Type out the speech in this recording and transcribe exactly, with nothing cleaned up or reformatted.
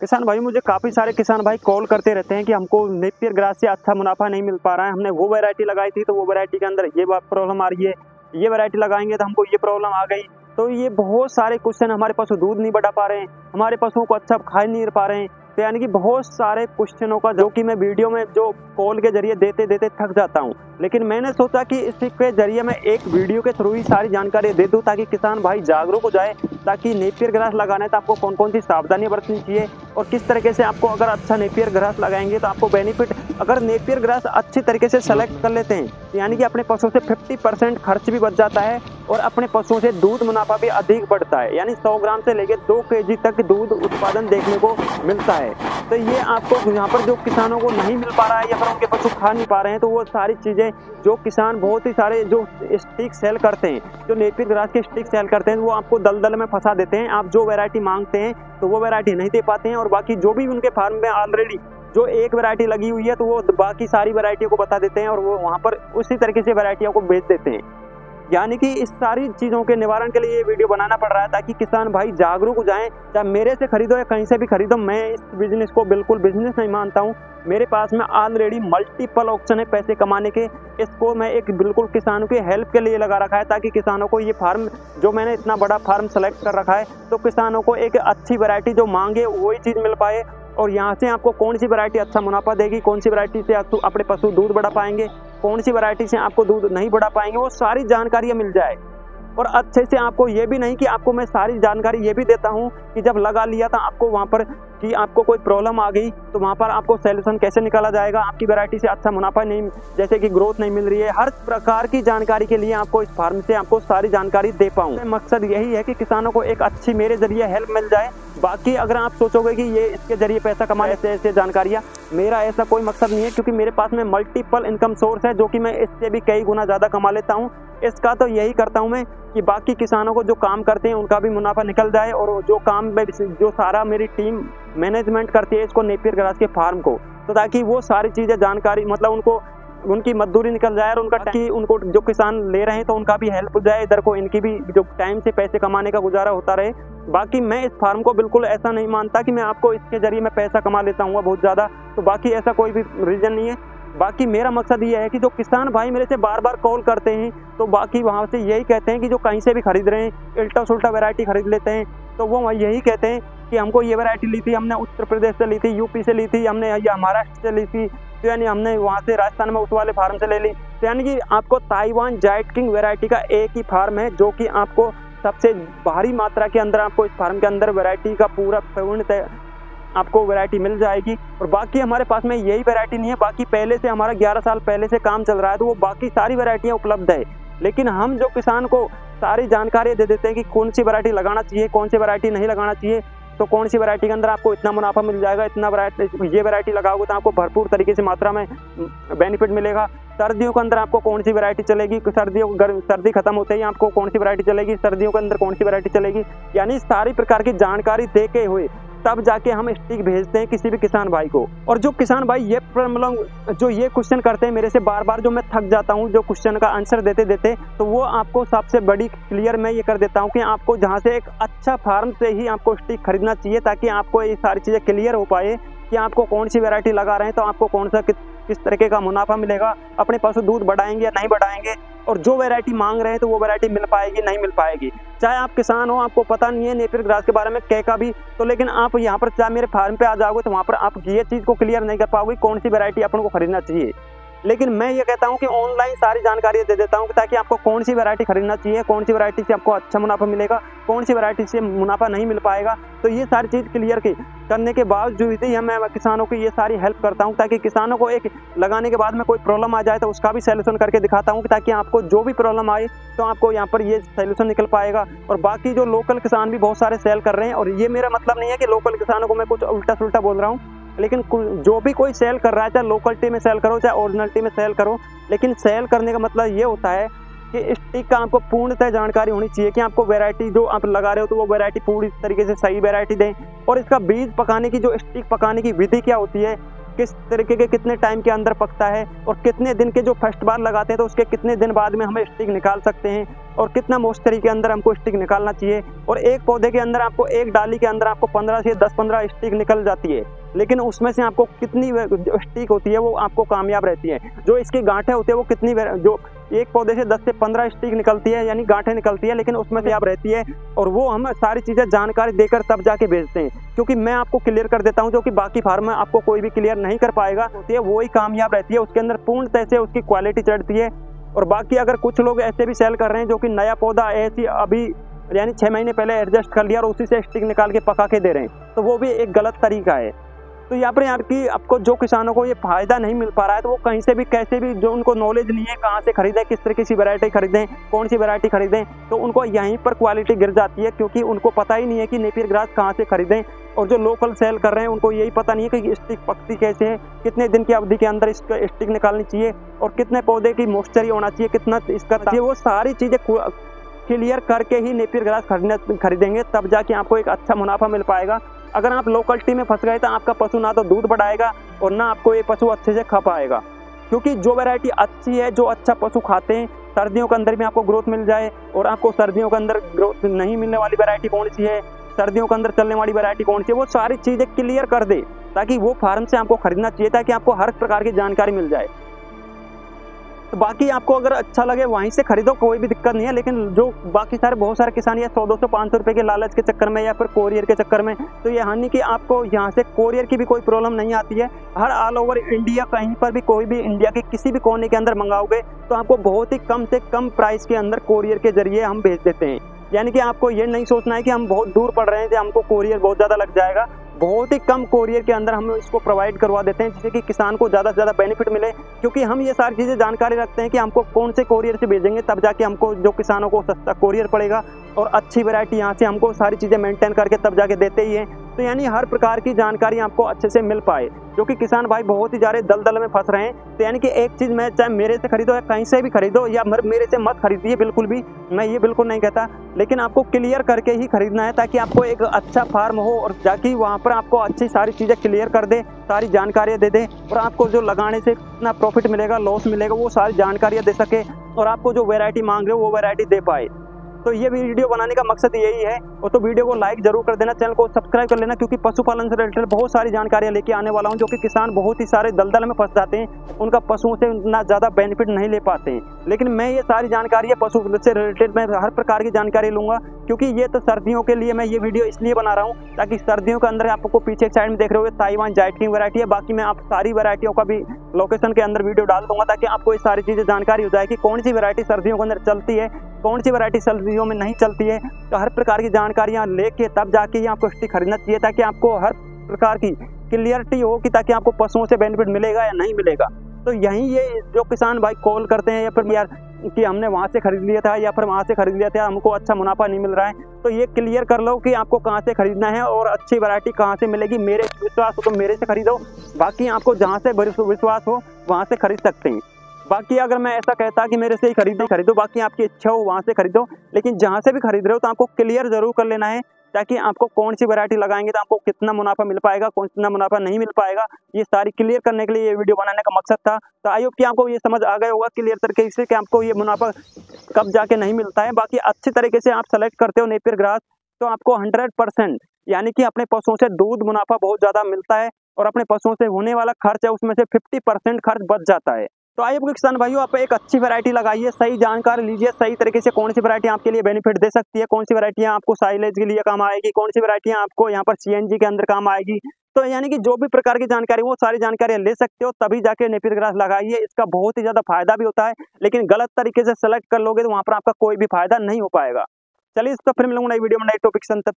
किसान भाई मुझे काफ़ी सारे किसान भाई कॉल करते रहते हैं कि हमको नेपियर ग्रास से अच्छा मुनाफा नहीं मिल पा रहा है, हमने वो वैरायटी लगाई थी तो वो वैरायटी के अंदर ये प्रॉब्लम आ रही है, ये वैरायटी लगाएंगे तो हमको ये प्रॉब्लम आ गई। तो ये बहुत सारे क्वेश्चन, हमारे पशु दूध नहीं बढ़ा पा रहे हैं, हमारे पशुओं को अच्छा खा नहीं पा रहे हैं, तो यानी कि बहुत सारे क्वेश्चनों का जो कि मैं वीडियो में जो कॉल के जरिए देते देते थक जाता हूँ। लेकिन मैंने सोचा कि इसके जरिए मैं एक वीडियो के थ्रू ही सारी जानकारी दे दूँ ताकि किसान भाई जागरूक हो जाए, ताकि नेपियर ग्रास लगाने तो आपको कौन कौन सी सावधानियाँ बरतनी चाहिए और किस तरीके से आपको अगर अच्छा नेपियर ग्रास लगाएंगे तो आपको बेनिफिट, अगर नेपियर ग्रास अच्छी तरीके से सेलेक्ट कर लेते हैं यानी कि अपने पशुओं से पचास परसेंट खर्च भी बच जाता है और अपने पशुओं से दूध मुनाफा भी अधिक बढ़ता है, यानी सौ ग्राम से लेकर दो केजी तक दूध उत्पादन देखने को मिलता है। तो ये आपको यहाँ पर जो किसानों को नहीं मिल पा रहा है या फिर उनके पशु खा नहीं पा रहे हैं, तो वो सारी चीज़ें जो किसान बहुत ही सारे जो स्टिक सेल करते हैं, जो नेपियर ग्रास के स्टिक सेल करते हैं, वो आपको दलदल में फंसा देते हैं। आप जो वैरायटी मांगते हैं तो वो वैरायटी नहीं दे पाते हैं, और बाकी जो भी उनके फार्म में ऑलरेडी जो एक वैरायटी लगी हुई है तो वो बाकी सारी वैरायटियों को बता देते हैं और वो वहाँ पर उसी तरीके से वैरायटियों को बेच देते हैं। यानी कि इस सारी चीज़ों के निवारण के लिए ये वीडियो बनाना पड़ रहा है ताकि किसान भाई जागरूक हो जाएं, चाहे मेरे से खरीदो या कहीं से भी खरीदो। मैं इस बिज़नेस को बिल्कुल बिजनेस नहीं मानता हूँ, मेरे पास में ऑलरेडी मल्टीपल ऑप्शन है पैसे कमाने के। इसको मैं एक बिल्कुल किसानों की हेल्प के लिए लगा रखा है ताकि किसानों को ये फार्म, जो मैंने इतना बड़ा फार्म सेलेक्ट कर रखा है, तो किसानों को एक अच्छी वैरायटी जो मांगे वही चीज़ मिल पाए। और यहाँ से आपको कौन सी वैरायटी अच्छा मुनाफा देगी, कौन सी वैरायटी से आप अपने पशु दूध बढ़ा पाएंगे, कौन सी वैरायटी से आपको दूध नहीं बढ़ा पाएंगे, वो सारी जानकारियाँ मिल जाए। और अच्छे से आपको ये भी नहीं कि आपको मैं सारी जानकारी ये भी देता हूँ कि जब लगा लिया था आपको वहाँ पर कि आपको कोई प्रॉब्लम आ गई तो वहाँ पर आपको सॉल्यूशन कैसे निकाला जाएगा, आपकी वैरायटी से अच्छा मुनाफा नहीं, जैसे कि ग्रोथ नहीं मिल रही है, हर प्रकार की जानकारी के लिए आपको इस फार्म से आपको सारी जानकारी दे पाऊँ। मकसद यही है कि किसानों को एक अच्छी मेरे जरिए हेल्प मिल जाए। बाकी अगर आप सोचोगे कि ये इसके जरिए पैसा कमाए, ऐसे ऐसे जानकारियाँ, मेरा ऐसा कोई मकसद नहीं है, क्योंकि मेरे पास में मल्टीपल इनकम सोर्स है जो कि मैं इससे भी कई गुना ज़्यादा कमा लेता हूँ। इसका तो यही करता हूँ मैं कि बाकी किसानों को जो काम करते हैं उनका भी मुनाफा निकल जाए, और जो काम में जो सारा मेरी टीम मैनेजमेंट करती है इसको नेपियर ग्रास के फार्म को, तो ताकि वो सारी चीज़ें जानकारी, मतलब उनको उनकी मजदूरी निकल जाए और उनका कि उनको जो किसान ले रहे हैं तो उनका भी हेल्प हो जाए, इधर को इनकी भी जो टाइम से पैसे कमाने का गुजारा होता रहे। बाकी मैं इस फार्म को बिल्कुल ऐसा नहीं मानता कि मैं आपको इसके जरिए मैं पैसा कमा लेता हूँ बहुत ज़्यादा, तो बाकी ऐसा कोई भी रीज़न नहीं है। बाकी मेरा मकसद ये है कि जो किसान भाई मेरे से बार बार कॉल करते हैं तो बाकी वहाँ से यही कहते हैं कि जो कहीं से भी खरीद रहे हैं, उल्टा सुल्टा वैरायटी खरीद लेते हैं, तो वो यही कहते हैं कि हमको ये वैरायटी ली थी, हमने उत्तर प्रदेश से ली थी, यूपी से ली थी, हमने या महाराष्ट्र से ली थी, तो यानी हमने वहाँ से राजस्थान में उस वाले फार्म से ले ली। तो यानी कि आपको ताइवान जायंट किंग वैरायटी का एक ही फार्म है जो कि आपको सबसे भारी मात्रा के अंदर आपको इस फार्म के अंदर वैरायटी का पूरा पूर्ण आपको वैरायटी मिल जाएगी। और बाकी हमारे पास में यही वैरायटी नहीं है, बाकी पहले से हमारा ग्यारह साल पहले से काम चल रहा है तो वो बाकी सारी वैरायटियाँ उपलब्ध है। लेकिन हम जो किसान को सारी जानकारी दे देते हैं कि कौन सी वैरायटी लगाना चाहिए, कौन सी वैरायटी नहीं लगाना चाहिए, तो कौन सी वैरायटी के अंदर आपको इतना मुनाफा मिल जाएगा, इतना वैरायटी ये वैरायटी लगाओगे तो आपको भरपूर तरीके से मात्रा में बेनिफिट मिलेगा। सर्दियों के अंदर आपको कौन सी वैरायटी चलेगी, सर्दियों गर्म सर्दी खत्म होते ही आपको कौन सी वैरायटी चलेगी, सर्दियों के अंदर कौन सी वैरायटी चलेगी, यानी सारी प्रकार की जानकारी देके हुए तब जाके हम स्टिक भेजते हैं किसी भी किसान भाई को। और जो किसान भाई ये प्रॉब्लम जो ये क्वेश्चन करते हैं मेरे से बार बार, जो मैं थक जाता हूँ जो क्वेश्चन का आंसर देते देते, तो वो आपको सबसे बड़ी क्लियर मैं ये कर देता हूँ कि आपको जहाँ से एक अच्छा फार्म से ही आपको स्टिक खरीदना चाहिए ताकि आपको ये सारी चीज़ें क्लियर हो पाए कि आपको कौन सी वैरायटी लगा रहे हैं तो आपको कौन सा किस तरीके का मुनाफा मिलेगा, अपने पशु दूध बढ़ाएंगे या नहीं बढ़ाएंगे, और जो वैरायटी मांग रहे हैं तो वो वैरायटी मिल पाएगी नहीं मिल पाएगी। चाहे आप किसान हो, आपको पता नहीं है नेपियर ग्रास के बारे में कहका भी, तो लेकिन आप यहाँ पर चाहे मेरे फार्म पे आ जाओगे तो वहाँ पर आप ये चीज़ को क्लियर नहीं कर पाओगे कौन सी वैरायटी अपन को खरीदना चाहिए। लेकिन मैं ये कहता हूँ कि ऑनलाइन सारी जानकारी दे देता हूँ ताकि आपको कौन सी वैरायटी खरीदना चाहिए, कौन सी वैरायटी से आपको अच्छा मुनाफा मिलेगा, कौन सी वैरायटी से मुनाफा नहीं मिल पाएगा। तो ये सारी चीज़ क्लियर की करने के बावजूद ही मैं किसानों की ये सारी हेल्प करता हूँ ताकि किसानों को एक लगाने के बाद में कोई प्रॉब्लम आ जाए तो उसका भी सलूशन करके दिखाता हूँ ताकि आपको जो भी प्रॉब्लम आए तो आपको यहाँ पर ये सलूशन निकल पाएगा। और बाकी जो लोकल किसान भी बहुत सारे सेल कर रहे हैं, और ये मेरा मतलब नहीं है कि लोकल किसानों को मैं कुछ उल्टा सुल्टा बोल रहा हूँ, लेकिन जो भी कोई सेल कर रहा है, चाहे लोकलिटी में सेल करो चाहे ओरिजिनलिटी में सेल करो, लेकिन सेल करने का मतलब ये होता है कि स्टिक का आपको पूर्णतः जानकारी होनी चाहिए कि आपको वैरायटी जो आप लगा रहे हो तो वो वैरायटी पूरी तरीके से सही वैरायटी दें। और इसका बीज पकाने की जो स्टिक पकाने की विधि क्या होती है, किस तरीके के कितने टाइम के अंदर पकता है, और कितने दिन के जो फर्स्ट बार लगाते हैं तो उसके कितने दिन बाद में हमें स्टिक निकाल सकते हैं, और कितना मोइस्चरी के अंदर हमको स्टिक निकालना चाहिए। और एक पौधे के अंदर आपको एक डाली के अंदर आपको पंद्रह से दस पंद्रह स्टिक निकल जाती है, लेकिन उसमें से आपको कितनी स्टिक होती है वो आपको कामयाब रहती है। जो इसकी गांठें होती है वो कितनी, जो एक पौधे से दस से पंद्रह स्टिक निकलती है यानी गांठें निकलती है, लेकिन उसमें से आप रहती है। और वो हम सारी चीज़ें जानकारी देकर तब जाके बेचते हैं, क्योंकि मैं आपको क्लियर कर देता हूं जो कि बाकी फार्म में आपको कोई भी क्लियर नहीं कर पाएगा। होती है वो ही कामयाब रहती है, उसके अंदर पूर्णतः से उसकी क्वालिटी चढ़ती है। और बाकी अगर कुछ लोग ऐसे भी सेल कर रहे हैं जो कि नया पौधा ऐसी अभी यानी छः महीने पहले एडजस्ट कर लिया और उसी से स्टिक निकाल के पका के दे रहे हैं, तो वो भी एक गलत तरीका है। तो यहाँ पर यार कि आपको जो किसानों को ये फ़ायदा नहीं मिल पा रहा है, तो वो कहीं से भी कैसे भी जो उनको नॉलेज नहीं है कहाँ से खरीदें, किस तरीके की वैरायटी खरीदें, कौन सी वैरायटी खरीदें, तो उनको यहीं पर क्वालिटी गिर जाती है, क्योंकि उनको पता ही नहीं है कि नेपियर ग्रास कहाँ से खरीदें। और जो लोकल सेल कर रहे हैं उनको यही पता नहीं है कि स्टिक पकती कैसे है, कितने दिन की अवधि के अंदर इसका स्टिक निकालनी चाहिए और कितने पौधे की मॉइस्चर होना चाहिए, कितना इसका चाहिए, वो सारी चीज़ें क्लियर करके ही नेपियर ग्रास खरीदना खरीदेंगे तब जाके आपको एक अच्छा मुनाफा मिल पाएगा। अगर आप लोकलिटी में फंस गए तो आपका पशु ना तो दूध बढ़ाएगा और ना आपको ये पशु अच्छे से खा पाएगा, क्योंकि जो वैरायटी अच्छी है, जो अच्छा पशु खाते हैं, सर्दियों के अंदर भी आपको ग्रोथ मिल जाए। और आपको सर्दियों के अंदर ग्रोथ नहीं मिलने वाली वैरायटी कौन सी है, सर्दियों के अंदर चलने वाली वैरायटी कौन सी है, वो सारी चीज़ें क्लियर कर दे, ताकि वो फार्म से आपको खरीदना चाहिए, ताकि आपको हर प्रकार की जानकारी मिल जाए। तो बाकी आपको अगर अच्छा लगे वहीं से खरीदो, कोई भी दिक्कत नहीं है। लेकिन जो बाकी सारे बहुत सारे किसान या सौ दो सौ पाँच सौ रुपये के लालच के चक्कर में या फिर कोरियर के चक्कर में, तो ये हानि कि आपको यहाँ से कोरियर की भी कोई प्रॉब्लम नहीं आती है। हर ऑल ओवर इंडिया कहीं पर भी कोई भी इंडिया के किसी भी कोने के अंदर मंगाओगे तो आपको बहुत ही कम से कम प्राइस के अंदर कोरियर के जरिए हम भेज देते हैं। यानी कि आपको ये नहीं सोचना है कि हम बहुत दूर पड़ रहे हैं तो हमको कोरियर बहुत ज़्यादा लग जाएगा। बहुत ही कम कोरियर के अंदर हम इसको प्रोवाइड करवा देते हैं, जिससे कि किसान को ज़्यादा से ज़्यादा बेनिफिट मिले, क्योंकि हम ये सारी चीज़ें जानकारी रखते हैं कि हमको कौन से कोरियर से भेजेंगे, तब जाके हमको जो किसानों को सस्ता कोरियर पड़ेगा और अच्छी वैरायटी यहाँ से हमको सारी चीज़ें मेंटेन करके तब जाके देते ही हैं। तो यानी हर प्रकार की जानकारी आपको अच्छे से मिल पाए, जो कि किसान भाई बहुत ही ज़्यादा दलदल में फंस रहे हैं। तो यानी कि एक चीज़ मैं, चाहे मेरे से खरीदो या कहीं से भी खरीदो या मेरे से मत खरीदिए बिल्कुल भी, मैं ये बिल्कुल नहीं कहता, लेकिन आपको क्लियर करके ही खरीदना है, ताकि आपको एक अच्छा फार्म हो और जाकि वहाँ पर आपको अच्छी सारी चीज़ें क्लियर कर दे, सारी जानकारियाँ दे दे, और आपको जो लगाने से कितना प्रॉफिट मिलेगा, लॉस मिलेगा, वो सारी जानकारियाँ दे सके और आपको जो वैरायटी मांग रहे हो वो वैरायटी दे पाए। तो ये भी वीडियो बनाने का मकसद यही है। और तो वीडियो को लाइक जरूर कर देना, चैनल को सब्सक्राइब कर लेना, क्योंकि पशुपालन से रिलेटेड बहुत सारी जानकारियाँ लेके आने वाला हूँ, जो कि किसान बहुत ही सारे दलदल में फंस जाते हैं, उनका पशुओं से इतना ज़्यादा बेनिफिट नहीं ले पाते हैं। लेकिन मैं ये सारी जानकारी पशु से रिलेटेड मैं हर प्रकार की जानकारी लूँगा, क्योंकि ये तो सर्दियों के लिए मैं ये वीडियो इसलिए बना रहा हूँ ताकि सर्दियों के अंदर आपको पीछे एक साइड में देख रहे हो ताइवान जायंट किंग वैरायटी है। बाकी मैं आप सारी वैरायटियों का भी लोकेशन के अंदर वीडियो डाल दूँगा, ताकि आपको ये सारी चीज़ें जानकारी हो जाए कि कौन सी वैरायटी सर्दियों के अंदर चलती है, कौन सी वैरायटी सर्दियों में नहीं चलती है। तो हर प्रकार की जानकारियाँ लेके तब जाके ही आपको स्टिक खरीदना चाहिए, ताकि आपको हर प्रकार की क्लियरिटी हो कि ताकि आपको पशुओं से बेनिफिट मिलेगा या नहीं मिलेगा। तो यहीं ये जो किसान भाई कॉल करते हैं या फिर यार कि हमने वहाँ से खरीद लिया था या फिर वहाँ से खरीद लिया था, हमको अच्छा मुनाफा नहीं मिल रहा है, तो ये क्लियर कर लो कि आपको कहाँ से खरीदना है और अच्छी वैरायटी कहाँ से मिलेगी। मेरे विश्वास हो तो मेरे से खरीदो, बाकी आपको जहाँ से विश्वास हो वहाँ से खरीद सकते हैं। बाकी अगर मैं ऐसा कहता कि मेरे से ही खरीदो खरीदो बाकी आपकी इच्छा हो वहाँ से खरीदो, लेकिन जहाँ से भी खरीद रहे हो तो आपको क्लियर ज़रूर कर लेना है, ताकि आपको कौन सी वैरायटी लगाएंगे तो आपको कितना मुनाफा मिल पाएगा, कौन कितना मुनाफा नहीं मिल पाएगा, ये सारी क्लियर करने के लिए ये वीडियो बनाने का मकसद था। तो आई होप कि आपको ये समझ आ गया होगा क्लियर तरीके से कि आपको ये मुनाफा कब जाके नहीं मिलता है। बाकी अच्छे तरीके से आप सेलेक्ट करते हो नेपियर ग्रास तो आपको हंड्रेड परसेंट यानी कि अपने पशुओं से दूध मुनाफा बहुत ज़्यादा मिलता है, और अपने पशुओं से होने वाला खर्च है उसमें से फिफ्टी परसेंट खर्च बच जाता है। तो आइए आपको किसान भाइयों, आप एक अच्छी वैरायटी लगाइए, सही जानकारी लीजिए, सही तरीके से कौन सी वैरायटी आपके लिए बेनिफिट दे सकती है, कौन सी वैरायटियाँ आपको साइलेज के लिए काम आएगी, कौन सी वैरायटियाँ आपको यहाँ पर सीएनजी के अंदर काम आएगी। तो यानी कि जो भी प्रकार की जानकारी वो सारी जानकारियाँ ले सकते हो, तभी जाके नेपियर ग्रास लगाइए। इसका बहुत ही ज़्यादा फायदा भी होता है, लेकिन गलत तरीके से सेलेक्ट कर लोगे तो वहाँ पर आपका कोई भी फायदा नहीं हो पाएगा। चलिए इसका फिर मिलूंगा नई वीडियो में नए टॉपिक से।